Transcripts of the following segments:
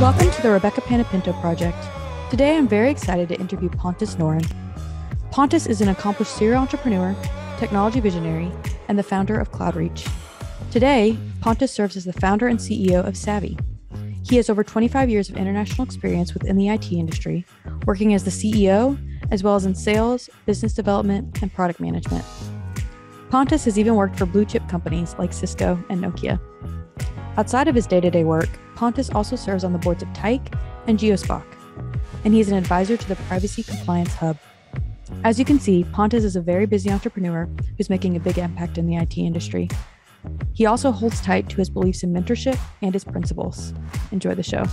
Welcome to the Rebekah Panepinto Project. Today, I'm very excited to interview Pontus Noren. Pontus is an accomplished serial entrepreneur, technology visionary, and the founder of CloudReach. Today, Pontus serves as the founder and CEO of Savvi. He has over 25 years of international experience within the IT industry, working as the CEO, as well as in sales, business development, and product management. Pontus has even worked for blue-chip companies like Cisco and Nokia. Outside of his day-to-day work, Pontus also serves on the boards of Tyke and GeoSpock, and he is an advisor to the Privacy Compliance Hub. As you can see, Pontus is a very busy entrepreneur who's making a big impact in the IT industry. He also holds tight to his beliefs in mentorship and his principles. Enjoy the show.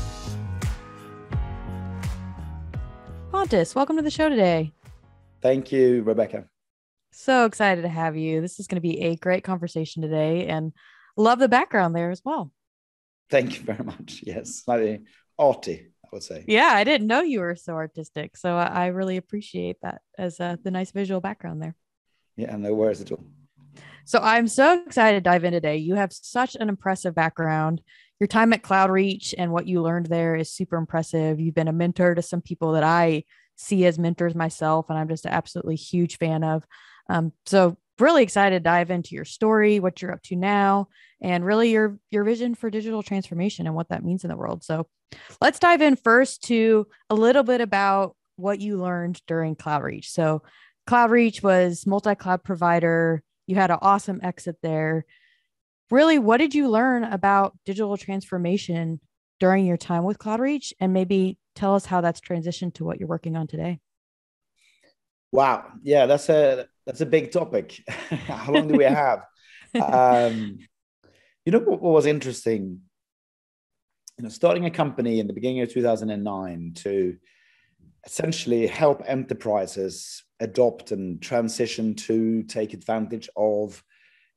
Pontus, welcome to the show today. Thank you, Rebekah. So excited to have you. This is going to be a great conversation today, and love the background there as well. Thank you very much. Yes, slightly arty, I would say. Yeah, I didn't know you were so artistic. So I really appreciate that as the nice visual background there. Yeah, no worries at all. So I'm so excited to dive in today. You have such an impressive background. Your time at CloudReach and what you learned there is super impressive. You've been a mentor to some people that I see as mentors myself, and I'm just an absolutely huge fan of. So really excited to dive into your story, what you're up to now, and really your vision for digital transformation and what that means in the world. So let's dive in first to a little bit about what you learned during CloudReach. So CloudReach was multi-cloud provider. You had an awesome exit there. Really, what did you learn about digital transformation during your time with CloudReach? And maybe tell us how that's transitioned to what you're working on today. Wow. Yeah, that's a big topic. How long do we have? You know, what was interesting, you know, starting a company in the beginning of 2009 to essentially help enterprises adopt and transition to take advantage of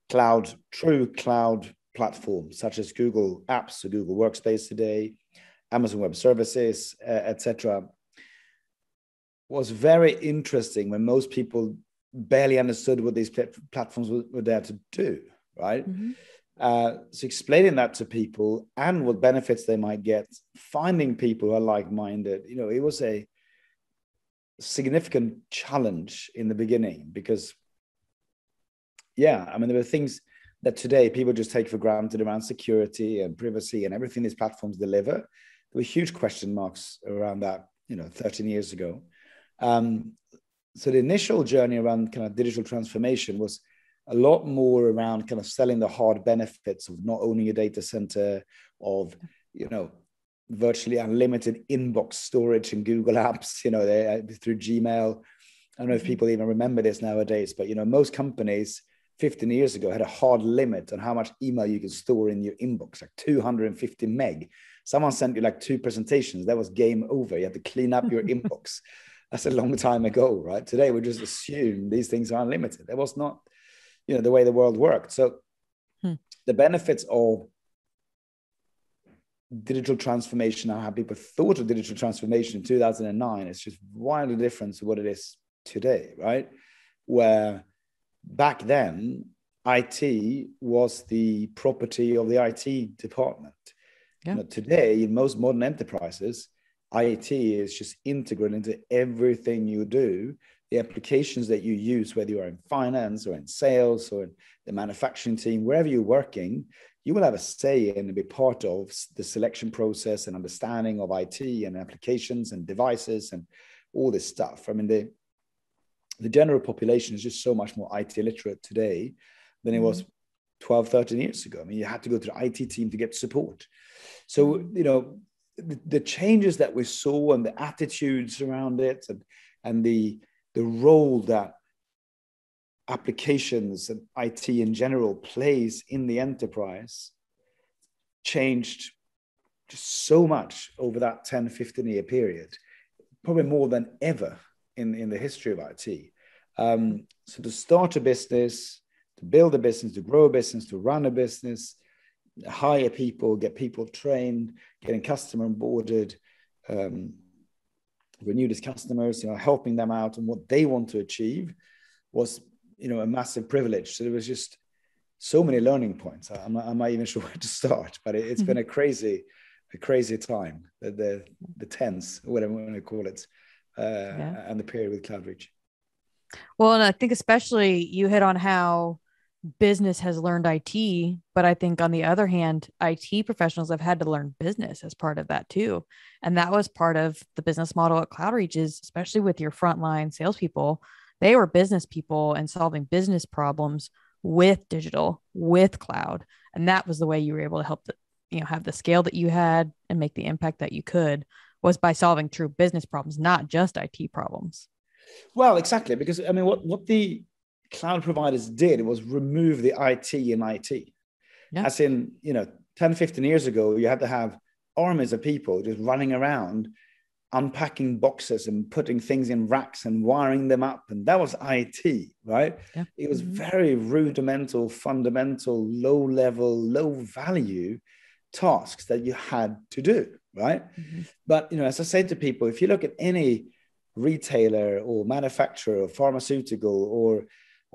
cloud, true cloud platforms such as Google Apps, so Google Workspace today, Amazon Web Services, etc., was very interesting when most people barely understood what these platforms were there to do, right? Mm-hmm. So explaining that to people and what benefits they might get, finding people who are like-minded, you know, it was a significant challenge in the beginning because, yeah, I mean, there were things that today people just take for granted around security and privacy and everything these platforms deliver. There were huge question marks around that, you know, 13 years ago. So the initial journey around kind of digital transformation was a lot more around kind of selling the hard benefits of not owning a data center, of, you know, virtually unlimited inbox storage in Google Apps, you know, through Gmail. I don't know if people even remember this nowadays, but, you know, most companies 15 years ago had a hard limit on how much email you can store in your inbox, like 250 meg. Someone sent you like 2 presentations. That was game over. You had to clean up your inbox. That's a long time ago, right? Today, we just assume these things are unlimited. That was not, you know, the way the world worked. So the benefits of digital transformation, how people thought of digital transformation in 2009, it's just wildly different to what it is today, right? Where back then, IT was the property of the IT department. Yeah. You know, today, in most modern enterprises, IT is just integral into everything you do, the applications that you use, whether you are in finance or in sales or in the manufacturing team, wherever you're working, you will have a say in and be part of the selection process and understanding of IT and applications and devices and all this stuff. I mean, the general population is just so much more IT literate today than it was 12, 13 years ago. I mean, you had to go to the IT team to get support. So, you know, the changes that we saw and the attitudes around it and the role that applications and IT in general plays in the enterprise changed just so much over that 10, 15-year period, probably more than ever in the history of IT. So to start a business, to build a business, to grow a business, to run a business, hire people, get people trained, getting customer onboarded, renewed as customers, you know, helping them out and what they want to achieve was, you know, a massive privilege. So there was just so many learning points. I'm not even sure where to start, but it's been a crazy a crazy time, the tense, whatever we want to call it, and the period with CloudReach. Well, and I think especially you hit on how business has learned IT, but I think on the other hand, IT professionals have had to learn business as part of that too. And that was part of the business model at CloudReach is, especially with your frontline salespeople, they were business people and solving business problems with digital, with cloud. And that was the way you were able to help the, you know, have the scale that you had and make the impact that you could, was by solving true business problems, not just IT problems. Well, exactly. Because I mean, what the cloud providers did was remove the IT in IT. Yeah. As in, you know, 10, 15 years ago, you had to have armies of people just running around, unpacking boxes and putting things in racks and wiring them up. And that was IT, right? Yeah. It was very rudimental, fundamental, low level, low value tasks that you had to do, right? Mm-hmm. But, you know, as I said to people, if you look at any retailer or manufacturer or pharmaceutical or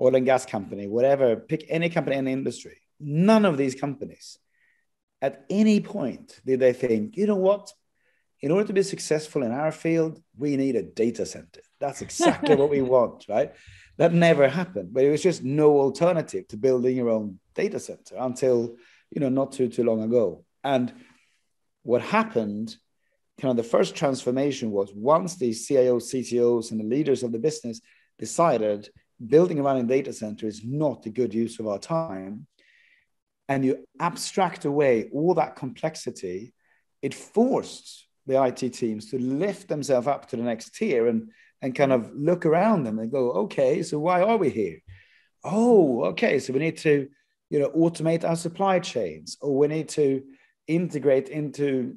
oil and gas company, whatever, pick any company in the industry, none of these companies at any point did they think, you know what, in order to be successful in our field, we need a data center. That's exactly what we want, right? That never happened, but it was just no alternative to building your own data center until, you know, not too long ago. And what happened, kind of the first transformation was once the CIOs, CTOs, and the leaders of the business decided building and running data center is not a good use of our time, and you abstract away all that complexity, it forced the IT teams to lift themselves up to the next tier and kind of look around them and go, okay, so why are we here? Oh, okay, so we need to, you know, automate our supply chains, or we need to integrate into,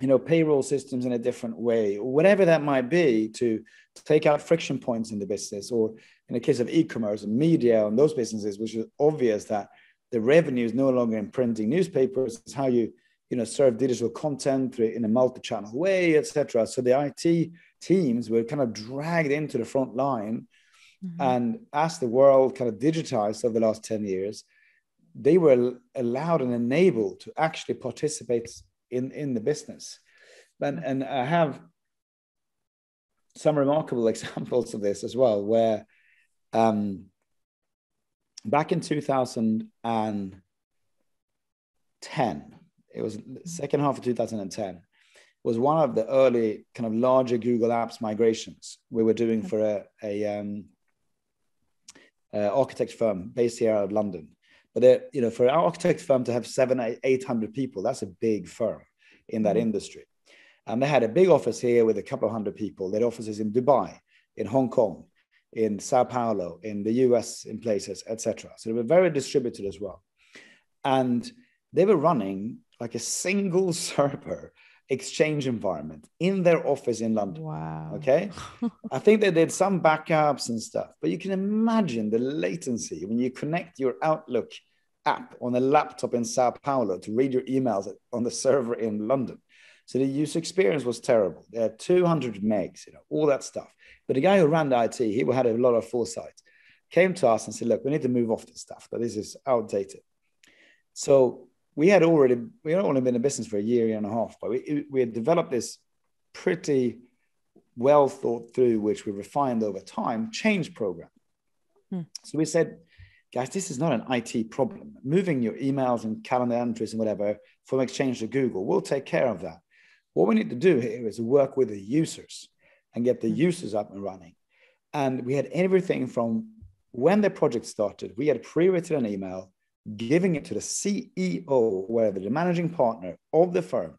you know, payroll systems in a different way, or whatever that might be, to take out friction points in the business, or in the case of e-commerce and media and those businesses, which is obvious that the revenue is no longer in printing newspapers, it's how you, you know, serve digital content in a multi-channel way, etc. So the IT teams were kind of dragged into the front line. Mm-hmm. And as the world kind of digitized over the last 10 years, they were allowed and enabled to actually participate in the business. And I have some remarkable examples of this as well, where back in 2010, it was the second half of 2010, was one of the early kind of larger Google Apps migrations we were doing for an architect firm based here out of London. But, you know, for our architect firm to have 700-800 people, that's a big firm in that industry. And they had a big office here with a couple of hundred people. They had offices in Dubai, in Hong Kong, in Sao Paulo, in the US, in places, etc. So they were very distributed as well. And they were running like a single server Exchange environment in their office in London. Wow. Okay. I think they did some backups and stuff, but you can imagine the latency when you connect your Outlook app on a laptop in Sao Paulo to read your emails on the server in London. So the user experience was terrible. They had 200 megs, you know, all that stuff. But the guy who ran the IT, he had a lot of foresight, came to us and said, look, we need to move off this stuff, but this is outdated. So we had only been in business for a year and a half, but we had developed this pretty well thought through, which we refined over time, change program. So we said, guys, this is not an IT problem. Moving your emails and calendar entries and whatever from Exchange to Google, we'll take care of that. What we need to do here is work with the users and get the users up and running. And we had everything from when the project started, we had pre-written an email, giving it to the CEO, whatever, the managing partner of the firm.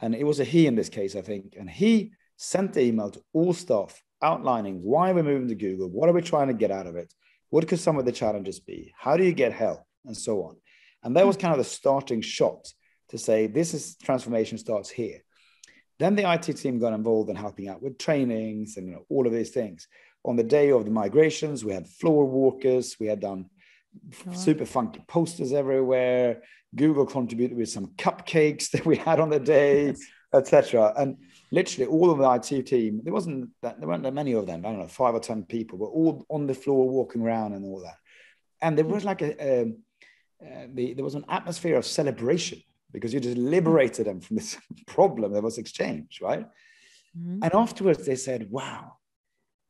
And it was a he in this case, I think. And he sent the email to all staff outlining why we're moving to Google, what are we trying to get out of it, what could some of the challenges be, how do you get help, and so on. And that was kind of the starting shot to say, this is transformation starts here. Then the IT team got involved in helping out with trainings and, you know, all of these things. On the day of the migrations, we had floor walkers, we had done super funky posters everywhere. Google contributed with some cupcakes that we had on the day, etc. And literally all of the IT team, there weren't that many of them, I don't know, 5 or 10 people, were all on the floor walking around and all that. And there was like there was an atmosphere of celebration because you just liberated them from this problem that was Exchange, right? Mm-hmm. And afterwards they said, wow,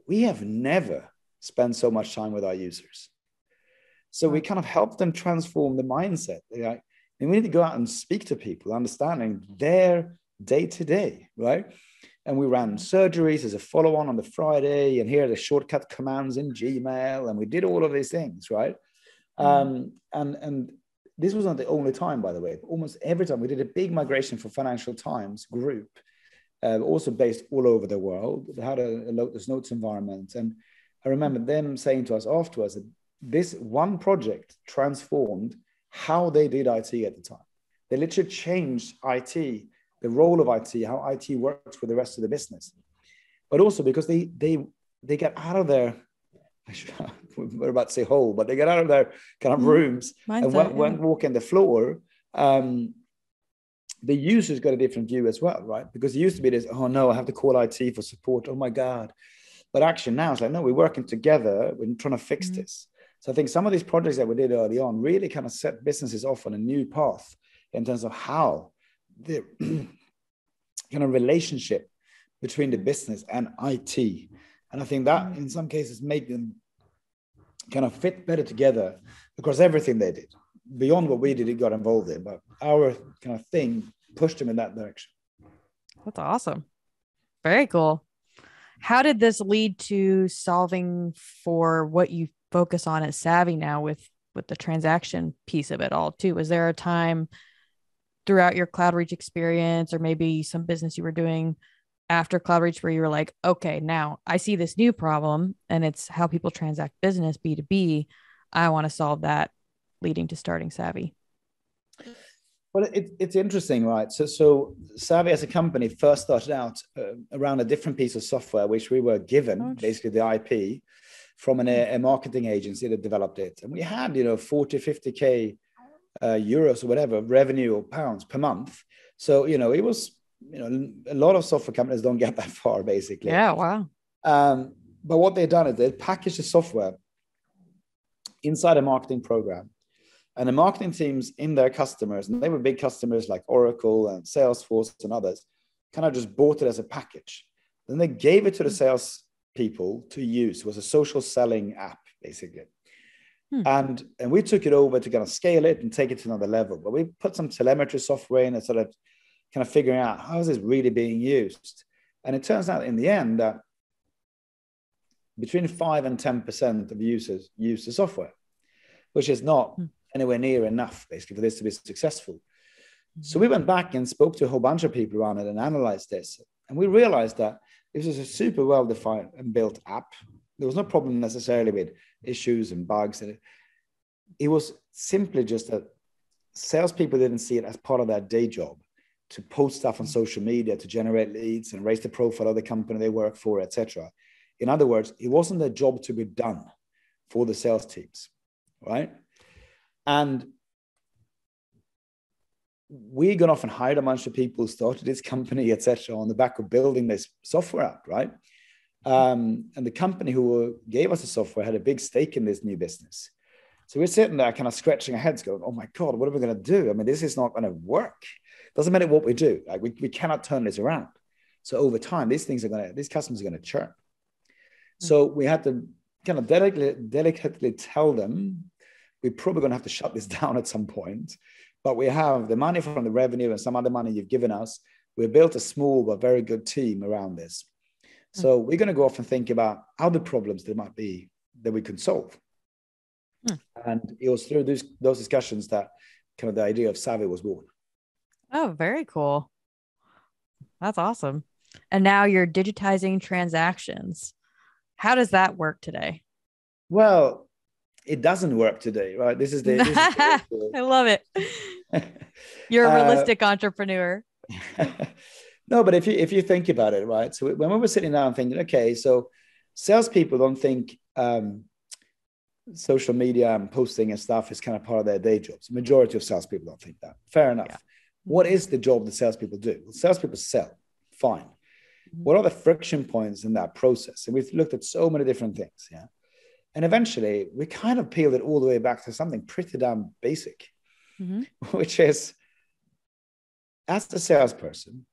we have never spent so much time with our users. So we kind of helped them transform the mindset. They're like, and we need to go out and speak to people, understanding their day-to-day, right? And we ran surgeries as a follow-on the Friday, and here are the shortcut commands in Gmail, and we did all of these things, right? And this was not the only time, by the way. Almost every time we did a big migration for Financial Times group, also based all over the world. They had a Lotus Notes environment. And I remember them saying to us afterwards that this one project transformed how they did IT at the time. They literally changed IT, the role of IT, how IT works with the rest of the business. But also because they got out of their, we're about to say hole, but they got out of their kind of rooms and went walking the floor. The users got a different view as well, right? Because it used to be this, oh no, I have to call IT for support. Oh my God. But actually now it's like, no, we're working together. We're trying to fix this. So I think some of these projects that we did early on really kind of set businesses off on a new path in terms of how the kind of relationship between the business and IT. And I think that in some cases made them kind of fit better together across everything they did. Beyond what we did, it got involved in, but our kind of thing pushed him in that direction. That's awesome. Very cool. How did this lead to solving for what you focus on at Savvi now with the transaction piece of it all too? Was there a time throughout your CloudReach experience or maybe some business you were doing after CloudReach where you were like, okay, now I see this new problem and it's how people transact business, B2B. I want to solve that, leading to starting Savvi? Well, it's interesting, right? So Savvi as a company first started out around a different piece of software, which we were given, basically the IP, from a marketing agency that developed it. And we had, 40, 50K euros or whatever, revenue or pounds per month. So, it was, a lot of software companies don't get that far, basically. Yeah, wow. But what they've done is they packaged the software inside a marketing program. And the marketing teams in their customers, and they were big customers like Oracle and Salesforce and others, kind of just bought it as a package. Then they gave it to the sales people to use. It was a social selling app, basically. And we took it over to kind of scale it and take it to another level. But we put some telemetry software in and started kind of figuring out how is this really being used. And it turns out in the end that between 5 and 10% of users use the software, which is not anywhere near enough, basically, for this to be successful. So we went back and spoke to a whole bunch of people around it and analyzed this. And we realized that this was a super well-defined and built app. There was no problem necessarily with issues and bugs. It was simply just that salespeople didn't see it as part of their day job to post stuff on social media, to generate leads and raise the profile of the company they work for, etc. In other words, it wasn't their job to be done for the sales teams, right? And we got off and hired a bunch of people, started this company, etc., on the back of building this software app, right? And the company who gave us the software had a big stake in this new business. So we're sitting there kind of scratching our heads going, oh my God, what are we going to do? I mean, this is not going to work. Doesn't matter what we do. Like we cannot turn this around. So over time, these customers are going to churn. So we had to kind of delicately tell them, we're probably going to have to shut this down at some point, but we have the money from the revenue and some other money you've given us. We built a small but very good team around this. So we're going to go off and think about other problems there might be that we could solve. And it was through those discussions that kind of the idea of Savvi was born. Oh, very cool. That's awesome. And now you're digitizing transactions. How does that work today? Well, it doesn't work today, right? This is the I love it. You're a realistic entrepreneur. No, but if you think about it, right? So when we were sitting down thinking, okay, so salespeople don't think social media and posting and stuff is kind of part of their day jobs. The majority of salespeople don't think that. Fair enough. Yeah. What is the job that salespeople do? Well, salespeople sell. Fine. What are the friction points in that process? And we've looked at so many different things, yeah. And eventually, we kind of peeled it all the way back to something pretty damn basic, which is as the salesperson,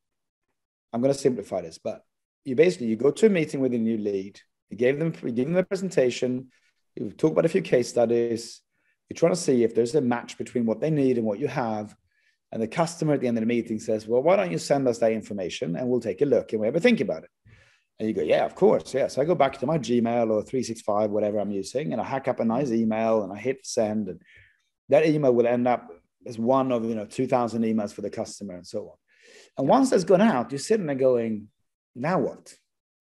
I'm going to simplify this, but you go to a meeting with a new lead, you give them a presentation, you talk about a few case studies, you're trying to see if there's a match between what they need and what you have. And the customer at the end of the meeting says, well, why don't you send us that information and we'll take a look and we have a think about it. And you go, yeah, of course. Yeah. So I go back to my Gmail or 365, whatever I'm using, and I hack up a nice email and I hit send. And that email will end up as one of, 2,000 emails for the customer and so on. And once that's gone out, you're sitting there going, now what?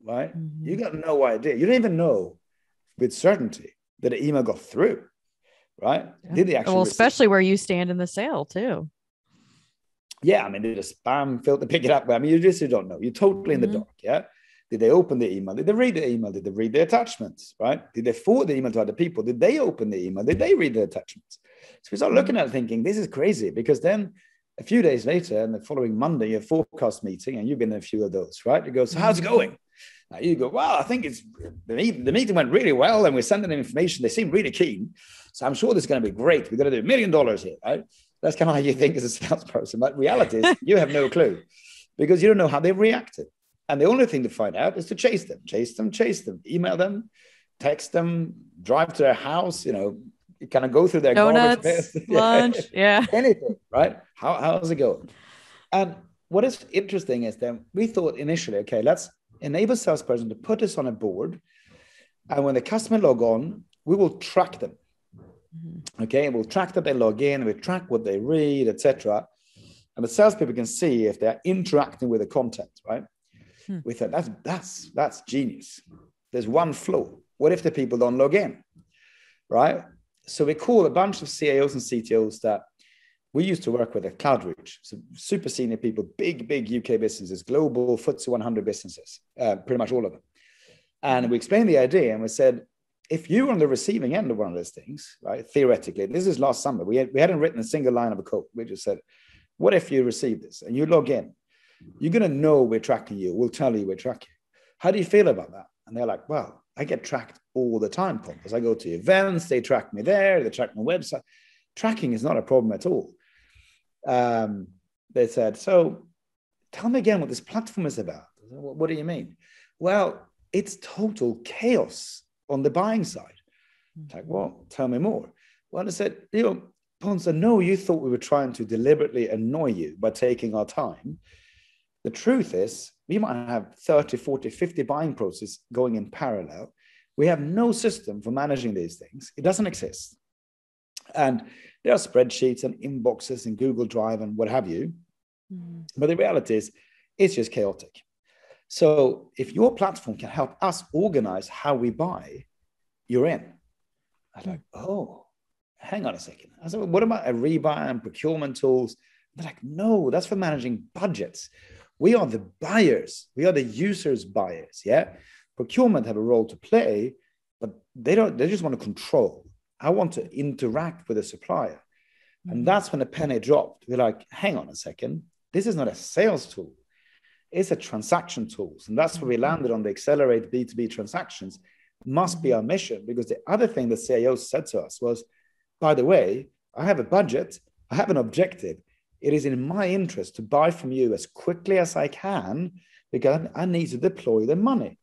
Right? Mm-hmm. You got no idea. You don't even know with certainty that the email got through. Right? Yeah. Did they actually? Well, especially where you stand in the sale too. Yeah. I mean, did a spam filter pick it up? I mean, you don't know. You're totally in the dark. Yeah. Did they open the email? Did they read the email? Did they read the attachments? Right? Did they forward the email to other people? Did they open the email? Did they read the attachments? So we start looking at it thinking, this is crazy, because then a few days later and the following Monday, your forecast meeting, and you've been in a few of those, right? You go, so how's it going? Now you go, well, I think the meeting went really well and we're sending them information. They seem really keen. So I'm sure this is going to be great. We're going to do $1 million here, right? That's kind of how you think as a salesperson. But reality is you have no clue because you don't know how they reacted. And the only thing to find out is to chase them, email them, text them, drive to their house, you kind of go through their donuts, lunch, yeah. Anything, right? How's it going? And what is interesting is then we thought initially, okay, let's enable salesperson to put this on a board. And when the customer log on, we will track them. Okay, we'll track that they log in, we track what they read, etc. And the salespeople can see if they're interacting with the content, right? We thought that's genius. There's one flaw. What if the people don't log in, right? So we call a bunch of CIOs and CTOs that we used to work with at CloudReach. So super senior people, big UK businesses, global FTSE 100 businesses, pretty much all of them. And we explained the idea and we said, if you were on the receiving end of one of those things, right, theoretically, this is last summer, we hadn't written a single line of a code. We just said, what if you receive this and you log in? You're going to know we're tracking you. We'll tell you we're tracking you. How do you feel about that? And they're like, well, I get tracked all the time, Pontus. I go to events, they track me there, they track my website. Tracking is not a problem at all. They said, so tell me again what this platform is about. What do you mean? Well, it's total chaos on the buying side. It's like, well, tell me more. Well, I said, Pontus, I know you thought we were trying to deliberately annoy you by taking our time. The truth is, we might have 30, 40, 50 buying processes going in parallel. We have no system for managing these things. It doesn't exist. And there are spreadsheets and inboxes and Google Drive and what have you. But the reality is, it's just chaotic. So if your platform can help us organize how we buy, you're in. I'm like, oh, hang on a second. I said, well, what about Ariba and procurement tools? They're like, no, that's for managing budgets. We are the buyers. We are the users' buyers, yeah? Procurement have a role to play, but they just want to control. I want to interact with a supplier. And that's when the penny dropped. We're like, hang on a second. This is not a sales tool. It's a transaction tools. And that's where we landed on the accelerate B2B transactions. Must be our mission, because the other thing the CIO said to us was, by the way, I have a budget. I have an objective. It is in my interest to buy from you as quickly as I can, because I need to deploy the money.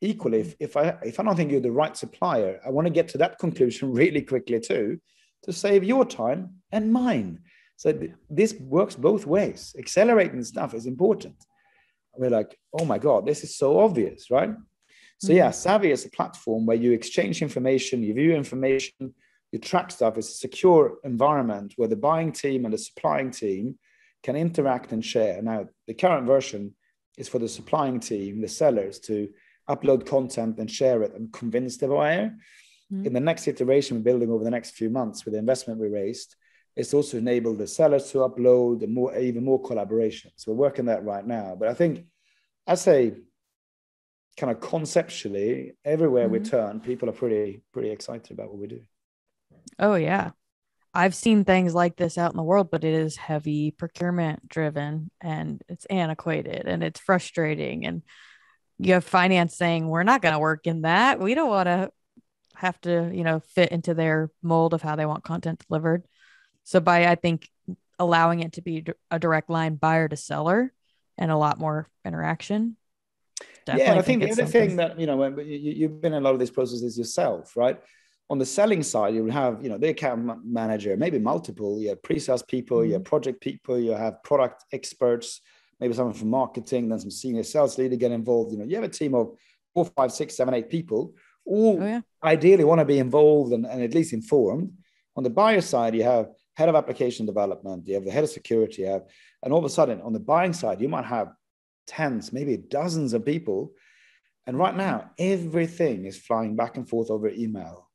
Equally, if I don't think you're the right supplier, I want to get to that conclusion really quickly too, to save your time and mine. So this works both ways. Accelerating stuff is important. We're like, oh my God, this is so obvious, right? So yeah, Savvi is a platform where you exchange information, you view information, you track stuff. It's a secure environment where the buying team and the supplying team can interact and share. Now, the current version is for the supplying team, the sellers, to upload content and share it and convince the buyer. In the next iteration we're building over the next few months with the investment we raised, it's also enabled the sellers to upload and even more collaboration. So we're working that right now. But I think, I say, kind of conceptually, everywhere we turn, people are pretty excited about what we do. Oh, yeah. I've seen things like this out in the world, but it is heavy procurement driven and it's antiquated and it's frustrating. And you have finance saying, we're not going to work in that. We don't want to have to, fit into their mold of how they want content delivered. So by, I think, allowing it to be a direct line buyer to seller and a lot more interaction. Definitely. Yeah, and I think the other thing that, you know, when you've been in a lot of these processes yourself, right? On the selling side, you have, you know, the account manager, maybe multiple, you have pre-sales people, you have project people, you have product experts, maybe someone from marketing, then some senior sales leader get involved. You know, you have a team of 4, 5, 6, 7, 8 people, all ideally want to be involved and at least informed. On the buyer side, you have head of application development, you have the head of security, you have, and all of a sudden on the buying side, you might have tens, maybe dozens of people. And right now, everything is flying back and forth over email.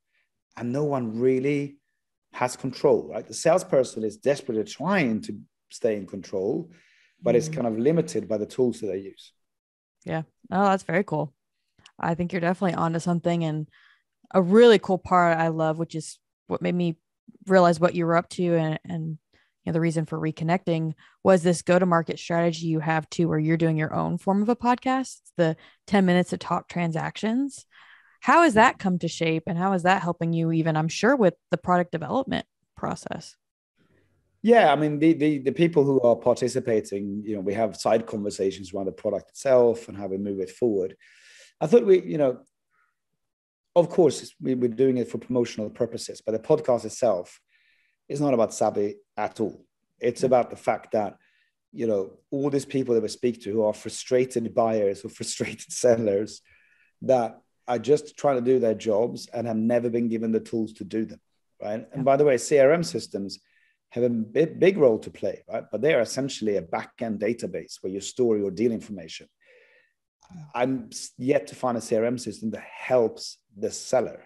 And no one really has control, right? The salesperson is desperately trying to stay in control, but it's kind of limited by the tools that they use. Yeah. Oh, that's very cool. I think you're definitely onto something. And a really cool part I love, which is what made me realize what you were up to and you know, the reason for reconnecting, was this go-to-market strategy you have too, where you're doing your own form of a podcast, the 10 minutes to talk transactions. How has that come to shape and how is that helping you even, I'm sure, with the product development process? Yeah, I mean, the people who are participating, you know, we have side conversations around the product itself and how we move it forward. I thought we, you know, of course, we were doing it for promotional purposes, but the podcast itself is not about Savvi at all. It's about the fact that, you know, all these people that we speak to who are frustrated buyers or frustrated sellers that are just trying to do their jobs and have never been given the tools to do them, right? And by the way, CRM systems have a big role to play, right? But they are essentially a back-end database where you store your deal information. I'm yet to find a CRM system that helps the seller.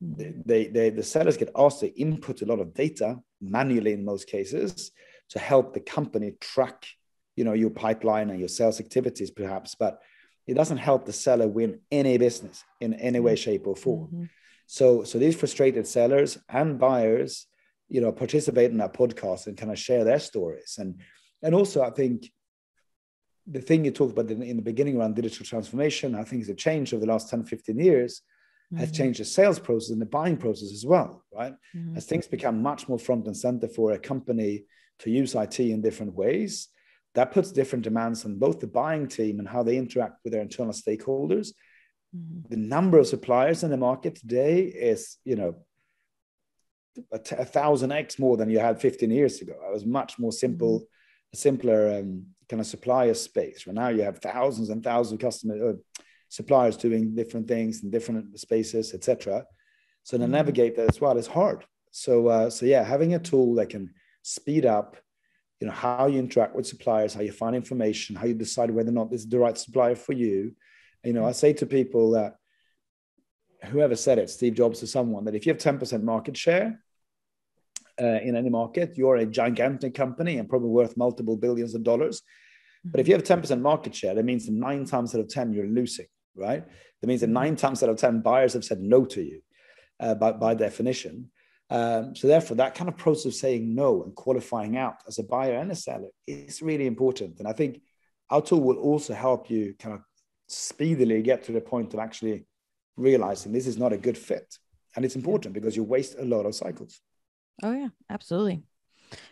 The sellers get asked to input a lot of data manually in most cases to help the company track, you know, your pipeline and your sales activities perhaps, but it doesn't help the seller win any business in any way, shape, or form. So these frustrated sellers and buyers, you know, participate in our podcast and kind of share their stories. And also, I think the thing you talked about in the beginning around digital transformation, I think is a change over the last 10, 15 years, has changed the sales process and the buying process as well, right? As things become much more front and center for a company to use IT in different ways, that puts different demands on both the buying team and how they interact with their internal stakeholders. The number of suppliers in the market today is, you know, 1,000x more than you had 15 years ago. It was much more simple, simpler kind of supplier space. Right now you have thousands and thousands of suppliers doing different things in different spaces, etc. So to navigate that as well is hard. So yeah, having a tool that can speed up, you know, how you interact with suppliers, how you find information, how you decide whether or not this is the right supplier for you. You know, I say to people that, whoever said it, Steve Jobs or someone, that if you have 10% market share in any market, you're a gigantic company and probably worth multiple billions of dollars. But if you have 10% market share, that means that 9 times out of 10, you're losing, right? That means that 9 times out of 10 buyers have said no to you by definition. So therefore, that kind of process of saying no and qualifying out as a buyer and a seller is really important. And I think our tool will also help you kind of speedily get to the point of actually realizing this is not a good fit. And it's important because you waste a lot of cycles. Oh, yeah, absolutely.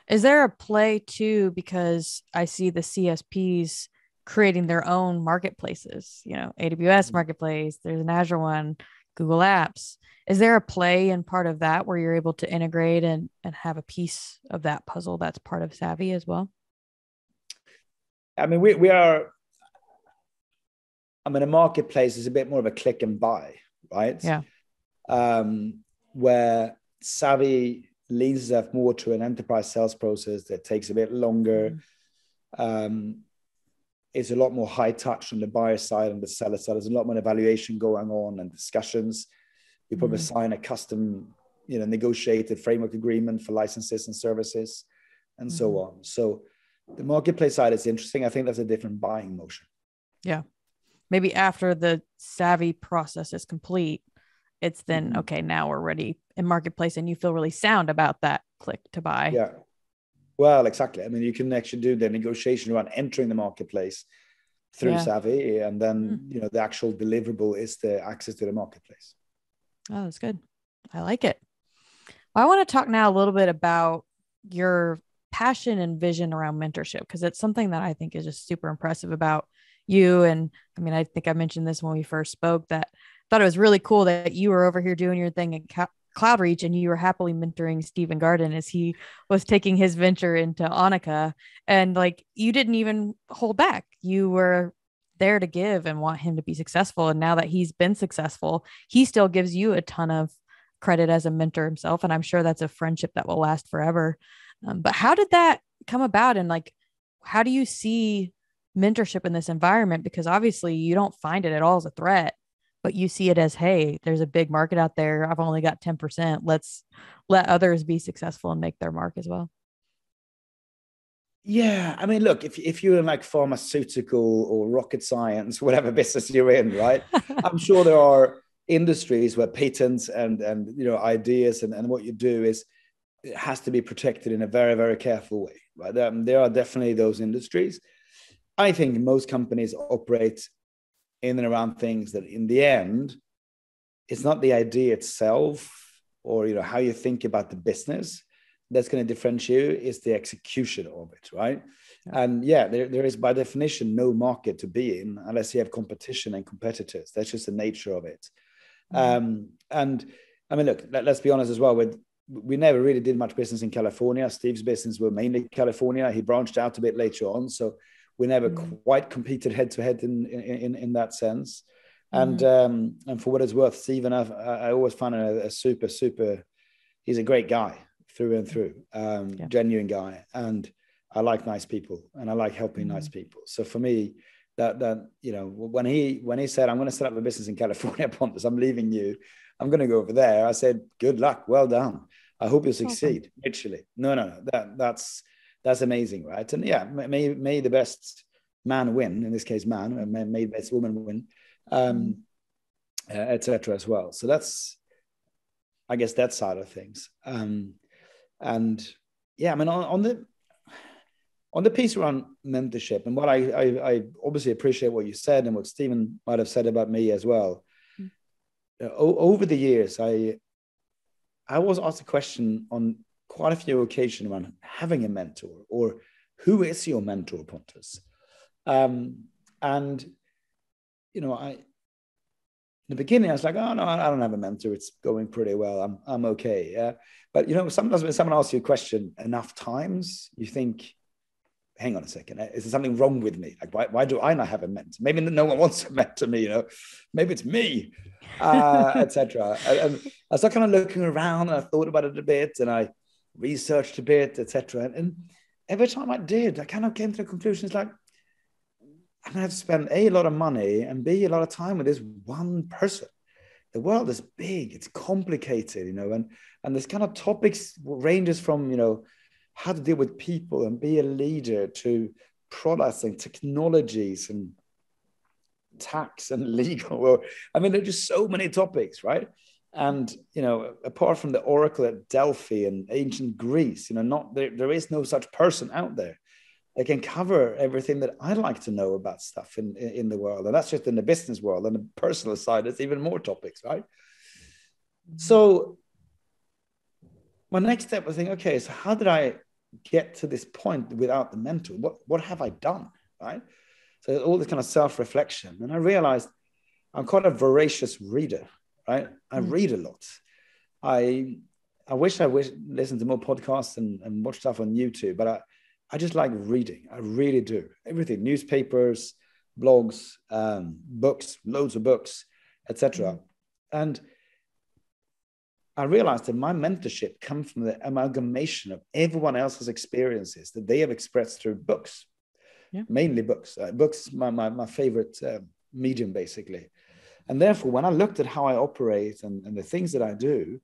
Is there a play too? Because I see the CSPs creating their own marketplaces, you know, AWS marketplace, there's an Azure one, Google Apps. Is there a play in part of that where you're able to integrate and have a piece of that puzzle that's part of Savvi as well? I mean, we are, I mean, a marketplace is a bit more of a click and buy, right? Yeah. Where Savvi leans itself more to an enterprise sales process that takes a bit longer. It's a lot more high touch on the buyer side and the seller side. There's a lot more evaluation going on and discussions. You probably sign a custom, you know, negotiated framework agreement for licenses and services and so on. So the marketplace side is interesting. I think that's a different buying motion. Yeah. Maybe after the Savvi process is complete, it's then, okay, now we're ready in marketplace and you feel really sound about that click to buy. Yeah. Well, exactly. I mean, you can actually do the negotiation around entering the marketplace through Savvi, and then, you know, the actual deliverable is the access to the marketplace. Oh, that's good. I like it. I want to talk now a little bit about your passion and vision around mentorship, because it's something that I think is just super impressive about you. And I mean, I think I mentioned this when we first spoke, that I thought it was really cool that you were over here doing your thing at CloudReach and you were happily mentoring Stephen Garden as he was taking his venture into Anika. And like, you didn't even hold back. You were there to give and want him to be successful. And now that he's been successful, he still gives you a ton of credit as a mentor himself. And I'm sure that's a friendship that will last forever. But how did that come about? And like, how do you see mentorship in this environment? Because obviously you don't find it at all as a threat, but you see it as, hey, there's a big market out there. I've only got 10%. Let's let others be successful and make their mark as well. Yeah. I mean, look, if you're in like pharmaceutical or rocket science, whatever business you're in, right? I'm sure there are industries where patents and you know, ideas and what you do is, it has to be protected in a very, very careful way, right? There are definitely those industries. I think most companies operate in and around things that in the end, it's not the idea itself or, you know, how you think about the business that's going to differentiate you, it's the execution of it, right? Yeah. And yeah, there is by definition no market to be in unless you have competition and competitors. That's just the nature of it. Mm-hmm. And I mean, look, let's be honest as well with, we never really did much business in California. Steve's business were mainly California. He branched out a bit later on. So we never quite competed head to head in that sense. And and for what it's worth, Steven, I always found him a super, he's a great guy through and through, genuine guy. And I like nice people and I like helping nice people. So for me, that you know, when he said, I'm going to set up a business in California, Pontus, I'm leaving you. I'm going to go over there. I said, good luck. Well done. I hope you succeed. Awesome. Literally. No. That's amazing. Right. And yeah, may the best man win in this case, may the best woman win, et cetera as well. So that's, I guess that side of things. And yeah, I mean, on the piece around mentorship and what I obviously appreciate what you said and what Stephen might've said about me as well. Over the years, I was asked a question on quite a few occasions around having a mentor or who is your mentor, Pontus? And, you know, in the beginning, I was like, oh, no, I don't have a mentor. It's going pretty well. I'm okay. Yeah? But, you know, sometimes when someone asks you a question enough times, you think, hang on a second, is there something wrong with me? Like, why do I not have a mentor? Maybe no one wants a mentor me, you know, maybe it's me, et cetera. And I started kind of looking around and I thought about it a bit and I researched a bit, et cetera. And every time I did, I kind of came to the conclusion, it's like, I'm gonna have to spend A, a lot of money and B, a lot of time with this one person. The world is big, it's complicated, you know, and this kind of topics ranges from, you know, how to deal with people and be a leader to products and technologies and tax and legal. I mean, there are just so many topics, right? And, you know, apart from the Oracle at Delphi and ancient Greece, you know, there is no such person out there that can cover everything that I like to know about stuff in the world. And that's just in the business world. And the personal side, it's even more topics, right? So my next step was thinking, okay, so how did I get to this point without the mentor? What have I done, right? So all this kind of self-reflection. And I realized I'm quite a voracious reader, right? I read a lot. I wish listened to more podcasts and watch stuff on YouTube, but I just like reading. I really do. Everything, newspapers, blogs, books, loads of books, etc. And I realized that my mentorship comes from the amalgamation of everyone else's experiences that they have expressed through books, mainly books. Books is my favorite medium, basically. And therefore, when I looked at how I operate and the things that I do,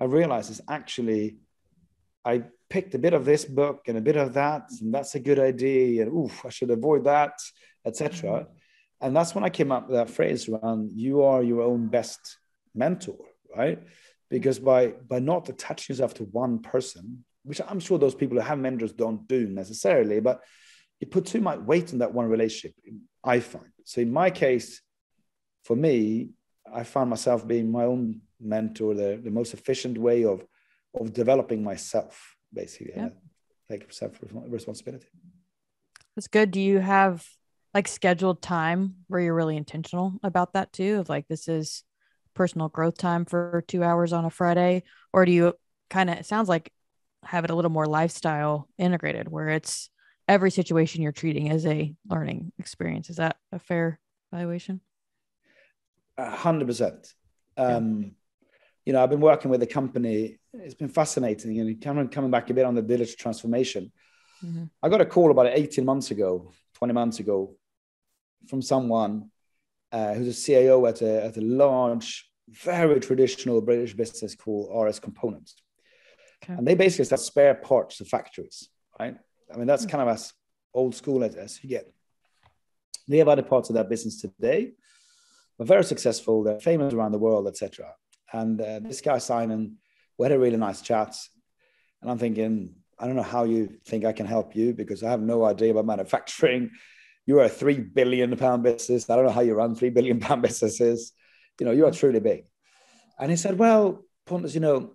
I realized it's actually, I picked a bit of this book and a bit of that, and that's a good idea, and I should avoid that, etc. And that's when I came up with that phrase around, you are your own best mentor, right? Because by not attaching yourself to one person, which I'm sure those people who have mentors don't do necessarily, but you put too much weight on that one relationship, I find. So in my case, for me, I found myself being my own mentor, the most efficient way of developing myself, basically. Yeah. take responsibility. That's good. Do you have like scheduled time where you're really intentional about that too? Of like, this is personal growth time for 2 hours on a Friday, or do you kind of, it sounds like, have it a little more lifestyle integrated where it's every situation you're treating as a learning experience? Is that a fair evaluation? 100%. You know, I've been working with a company. It's been fascinating. You know, coming back a bit on the digital transformation. Mm-hmm. I got a call about 18 months ago, 20 months ago, from someone who's a CIO at a large, very traditional British business called RS Components. Okay. And they basically sell spare parts to factories, right? I mean, that's kind of as old school as you get. They have other parts of that business today. They're very successful. They're famous around the world, etc. And this guy, Simon, we had a really nice chat. And I'm thinking, I don't know how you think I can help you, because I have no idea about manufacturing. You are a £3 billion business. I don't know how you run £3 billion businesses. You know, you are truly big. And he said, well, Pontus, you know,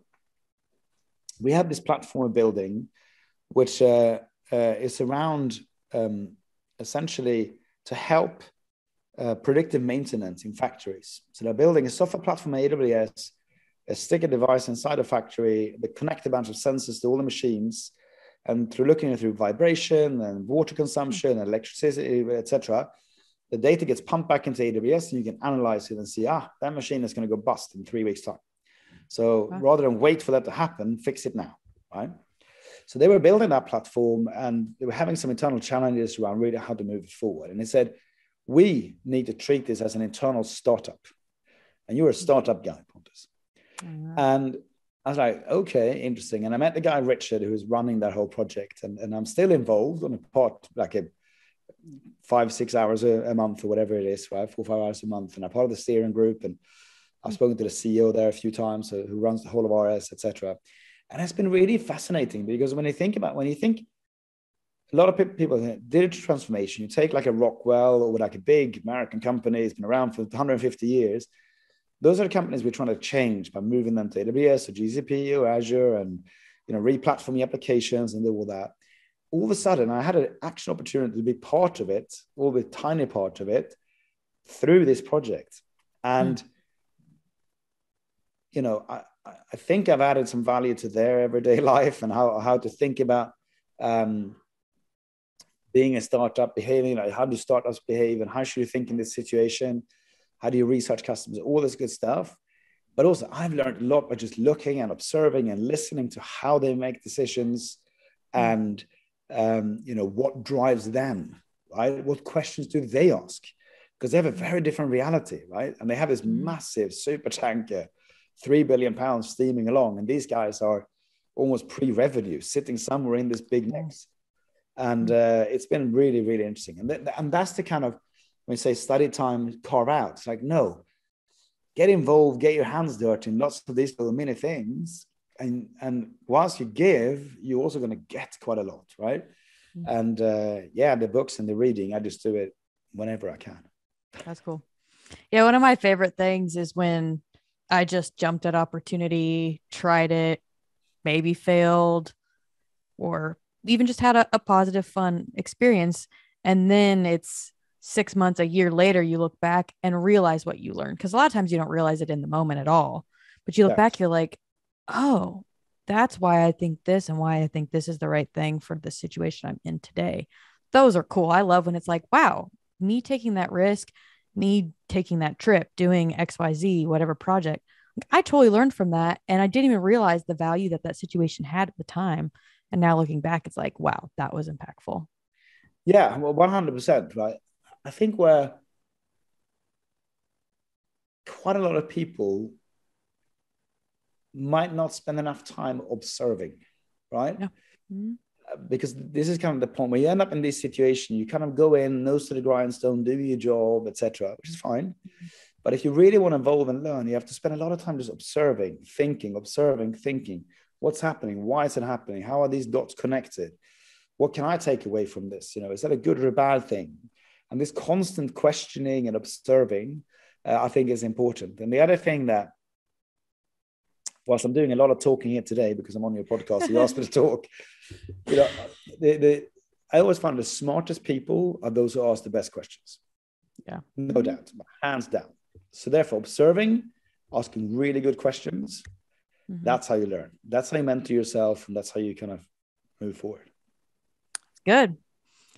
we have this platform building, which is around essentially to help predictive maintenance in factories. So they're building a software platform on AWS, a sticker device inside a factory that connect a bunch of sensors to all the machines, and through looking through vibration and water consumption and electricity, etc., the data gets pumped back into AWS, and you can analyze it and see, that machine is going to go bust in 3 weeks' time. So rather than wait for that to happen, fix it now, right? So they were building that platform, and they were having some internal challenges around really how to move it forward. And they said, we need to treat this as an internal startup. And you're a startup guy, Pontus. Mm-hmm. And I was like, okay, interesting. And I met the guy, Richard, who was running that whole project. And I'm still involved on a part, like a 5-6 hours a month or whatever it is, right? 4-5 hours a month. And I'm part of the steering group. And I've spoken to the CEO there a few times, who runs the whole of RS, etc. And it's been really fascinating, because when you think a lot of people think digital transformation, you take like a Rockwell or like a big American company, it's been around for 150 years. Those are the companies we're trying to change by moving them to AWS or GCP or Azure, and, you know, re-platforming applications and do all that. All of a sudden, I had an action opportunity to be part of it, or a tiny part of it, through this project. And you know, I think I've added some value to their everyday life and how to think about being a startup, behaving, like how do startups behave and how should you think in this situation? How do you research customers? All this good stuff. But also I've learned a lot by just looking and observing and listening to how they make decisions and, you know, what drives them, right? What questions do they ask? Because they have a very different reality, right? And they have this massive super tanker, £3 billion steaming along. And these guys are almost pre-revenue, sitting somewhere in this big mix. And it's been really, really interesting. And that's the kind of, when you say study time, carve out. It's like, no, get involved, get your hands dirty in lots of these little mini things. And whilst you give, you're also going to get quite a lot, right? Mm-hmm. And yeah, the books and the reading, I just do it whenever I can. That's cool. Yeah, one of my favorite things is when I just jumped at opportunity, tried it, maybe failed, or even just had a positive, fun experience. And then it's 6 months, a year later, you look back and realize what you learned. Because a lot of times you don't realize it in the moment at all. But you look back, you're like, oh, that's why I think this, and why I think this is the right thing for the situation I'm in today. Those are cool. I love when it's like, wow, me taking that risk, me taking that trip, doing XYZ, whatever project, I totally learned from that. And I didn't even realize the value that situation had at the time. And now looking back, it's like, wow, that was impactful. Yeah, well, 100%. Right? I think where quite a lot of people might not spend enough time observing, right? Yeah. Mm-hmm. Because this is kind of the point where you end up in this situation, you kind of go in, nose to the grindstone, do your job, etc., which is fine. Mm-hmm. But if you really want to evolve and learn, you have to spend a lot of time just observing, thinking, what's happening? Why is it happening? How are these dots connected? What can I take away from this? You know, is that a good or a bad thing? And this constant questioning and observing, I think is important. And the other thing that whilst I'm doing a lot of talking here today because I'm on your podcast, you asked me to talk. You know, I always find the smartest people are those who ask the best questions. Yeah, no doubt, hands down. So therefore, observing, asking really good questions, mm-hmm. that's how you learn. That's how you mentor yourself, and that's how you kind of move forward. Good.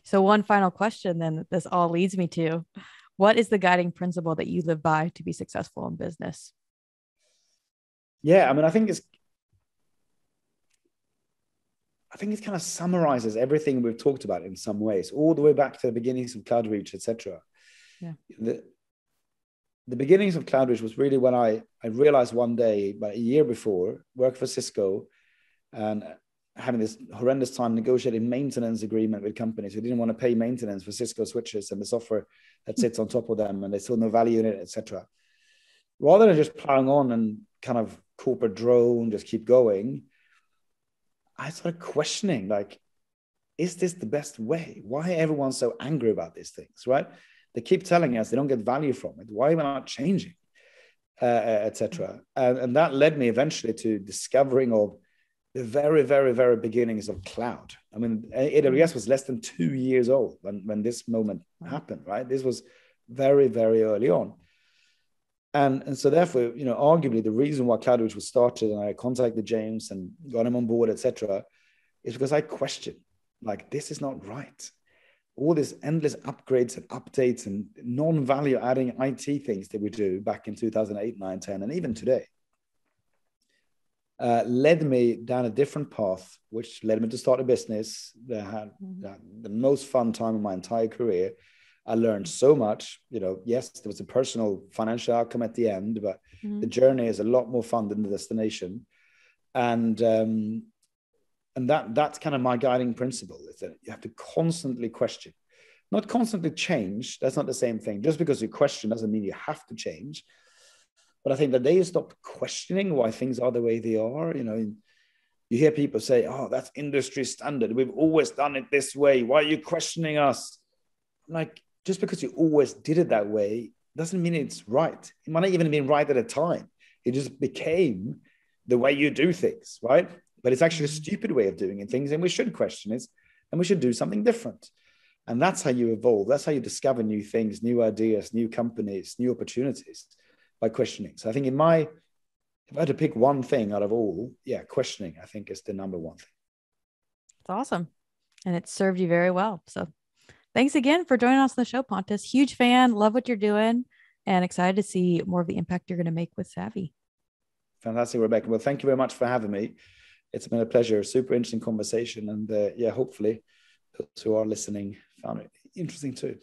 So one final question then that this all leads me to. What is the guiding principle that you live by to be successful in business? Yeah, I mean, I think it kind of summarizes everything we've talked about in some ways, all the way back to the beginnings of CloudReach, etc. Yeah. The beginnings of CloudReach was really when I realized one day, about a year before, worked for Cisco and having this horrendous time negotiating maintenance agreement with companies who didn't want to pay maintenance for Cisco switches and the software that sits on top of them, and they saw no value in it, etc. Rather than just plowing on and kind of corporate drone, just keep going, I started questioning, like, is this the best way? Why everyone's so angry about these things, right? They keep telling us they don't get value from it. Why are we not changing, etc. And that led me eventually to discovering of the very, very, very beginnings of cloud. I mean, AWS was less than 2 years old when this moment happened, right? This was very, very early on. And so therefore, you know, arguably the reason why CloudReach was started, and I contacted James and got him on board, etc., is because I questioned, like, this is not right. All these endless upgrades and updates and non-value adding IT things that we do back in 2008, 9, 10, and even today. Led me down a different path, which led me to start a business that had the most fun time of my entire career. I learned so much, you know, yes, there was a personal financial outcome at the end, but the journey is a lot more fun than the destination. And that's kind of my guiding principle, is that you have to constantly question, not constantly change. That's not the same thing. Just because you question doesn't mean you have to change. But I think the day you stop questioning why things are the way they are, you know, you hear people say, oh, that's industry standard. We've always done it this way. Why are you questioning us? Like, just because you always did it that way doesn't mean it's right. It might not even have been right at a time. It just became the way you do things, right? But it's actually a stupid way of doing things, and we should question it, and we should do something different. And that's how you evolve. That's how you discover new things, new ideas, new companies, new opportunities. By questioning. So I think if I had to pick one thing out of all, yeah, questioning, I think, is the number one thing. It's awesome. And it served you very well. So thanks again for joining us on the show, Pontus. Huge fan, love what you're doing, and excited to see more of the impact you're going to make with Savvi. Fantastic, Rebekah. Well, thank you very much for having me. It's been a pleasure. Super interesting conversation. And yeah, hopefully those who are listening found it interesting too.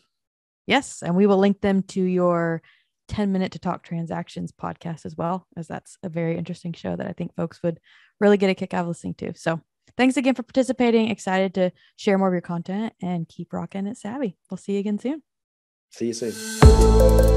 Yes. And we will link them to your 10-minute to talk transactions podcast as well, as that's a very interesting show that I think folks would really get a kick out of listening to. So thanks again for participating. Excited to share more of your content, and keep rocking it, Savvi. We'll see you again soon. See you soon.